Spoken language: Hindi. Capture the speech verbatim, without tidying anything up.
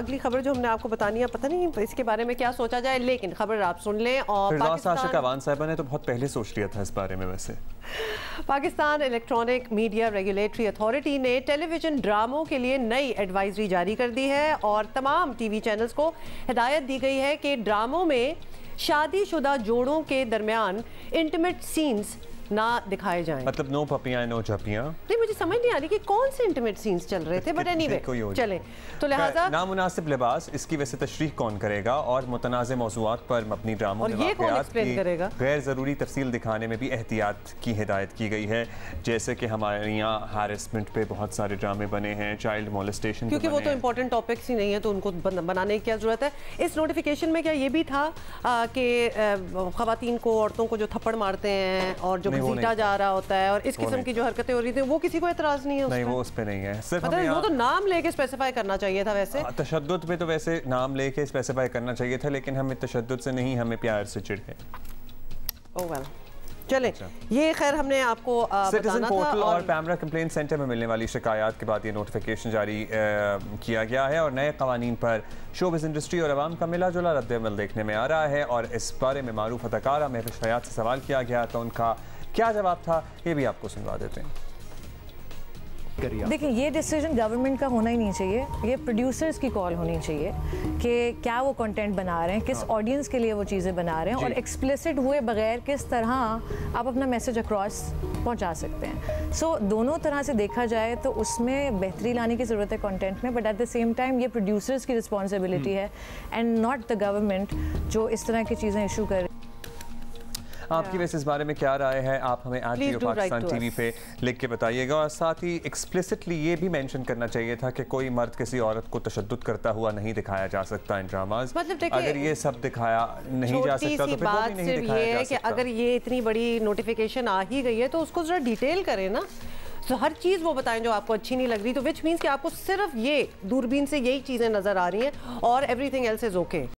अगली खबर जो हमने आपको बतानी है, पता नहीं इसके बारे में क्या सोचा जाए, लेकिन खबर आप सुन लें। और पाकिस्तान ने तो बहुत पहले सोच लिया था इस बारे में। वैसे Pakistan electronic media regulatory authority ने टेलीविजन ड्रामों के लिए नई एडवाइजरी जारी कर दी है और तमाम टीवी चैनल्स को हिदायत दी गई है कि ड्रामों में शादीशुदा जोड़ों के दरमियान इंटीमेट सीन्स ना दिखाए जाएं। मतलब नो पपियां नो झपियां। नहीं, मुझे समझ नहीं आ रही कि कौन से इंटीमेट सीन्स चल रहे थे, बट एनीवे चले। तो लिहाजा नामुनासिब लिबास, इसकी वैसे तशरीह कौन करेगा, और मुतनाज़ मौज़ूआत पर मबनी ड्रामों में वाक़ियात करेगा। गैर ज़रूरी तफसील दिखाने में भी एहतियात की हिदायत की गई है, जैसे कि हमारे यहाँ हैरेसमेंट पे बहुत सारे ड्रामे बने हैं, चाइल्ड मोलेस्टेशन, क्योंकि वो तो इंपॉर्टेंट टॉपिक्स ही नहीं है, तो उनको बनाने की क्या ज़रूरत है। इस नोटिफिकेशन में क्या ये भी था कि ख़वातीन को, औरतों को जो थप्पड़ मारते हैं और जो जीता जा रहा होता है और इस किस्म की जो हरकतें हो रही थी, वो किसी को एतराज नहीं है, नहीं, वो उस पे नहीं है। सिर्फ हमें वो तो नाम लेके स्पेसिफाई करना चाहिए था। वैसे तशद्दुद पे तो वैसे नाम लेके स्पेसिफाई करना चाहिए था, लेकिन हमें तशद्दुद से नहीं, हमें प्यार से चिढ़ है। ओह वेल चले, ये खैर हमने आपको सिटीजन पोर्टल और पैमरा कंप्लेंट सेंटर में मिलने वाली शिकायत के बाद ये नोटिफिकेशन जारी किया गया है और नए कवानीन पर शोबिज़ इंडस्ट्री और आवाम का मिला जुला रद्दअमल देखने में आ रहा है। और इस बारे में मारूफ अदाकारा महफिज हयात से सवाल किया गया तो उनका क्या जवाब था, ये भी आपको सुनवा देते हैं। देखिए, ये डिसीजन गवर्नमेंट का होना ही नहीं चाहिए, ये प्रोड्यूसर्स की कॉल होनी चाहिए कि क्या वो कंटेंट बना रहे हैं, किस ऑडियंस के लिए वो चीज़ें बना रहे हैं और एक्सप्लिसिट हुए बगैर किस तरह आप अपना मैसेज अक्रॉस पहुंचा सकते हैं। सो so, दोनों तरह से देखा जाए तो उसमें बेहतरी लाने की ज़रूरत है कंटेंट में, but at the same time ये प्रोड्यूसर्स की रिस्पॉन्सिबिलिटी है एंड नॉट द गवर्नमेंट जो इस तरह की चीज़ें इशू कर। आपकी वैसे इस बारे में क्या राय है, आप हमें आज भी पाकिस्तान टीवी पे लिख के बताइएगा। और साथ ही एक्सप्लिसिटली ये भी मेंशन करना चाहिए था कि कोई मर्द किसी औरत को तशद्दुद करता हुआ नहीं दिखाया जा सकता इन ड्रामाज। मतलब अगर ये सब दिखाया नहीं जा सकता तो बात नहीं दिखाया जा सकता। अगर ये इतनी बड़ी नोटिफिकेशन आ ही गई है तो उसको जरा डिटेल करें ना, तो हर चीज़ वो बताएं जो आपको अच्छी नहीं लग रही, तो विच मीन्स कि आपको सिर्फ ये दूरबीन से यही चीज़ें नज़र आ रही हैं और एवरीथिंग एल्स इज़ ओके।